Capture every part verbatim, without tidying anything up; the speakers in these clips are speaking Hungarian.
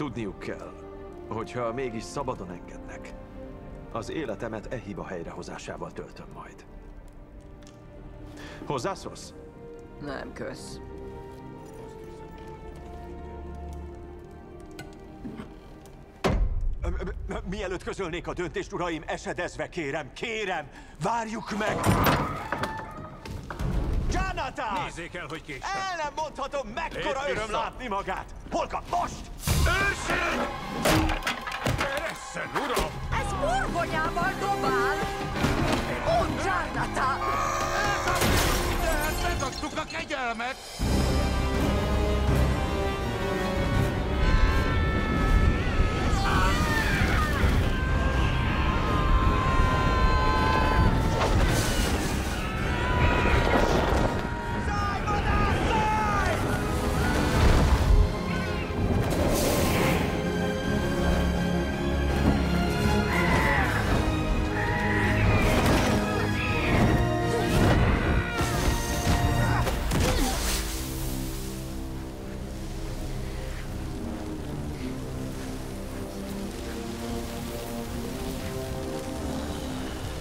Tudniuk kell, hogyha mégis szabadon engednek, az életemet e hiba helyrehozásával töltöm majd. Hozzászólsz? Nem, kösz. Mielőtt közölnék a döntést, uraim, esedezve kérem, kérem, várjuk meg! Jonathan! Nézzék el, hogy késtem! El nem mondhatom, mekkora Lét öröm vissza. Látni magát! Holga, most! Őség! Ereszen, uram! Ez burgonyával dobál! Ó, Jonathan! Elkapjuk! Megkaptuk a kegyelmet!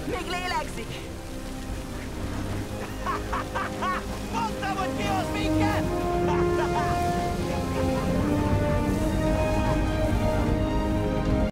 Még lélegzik!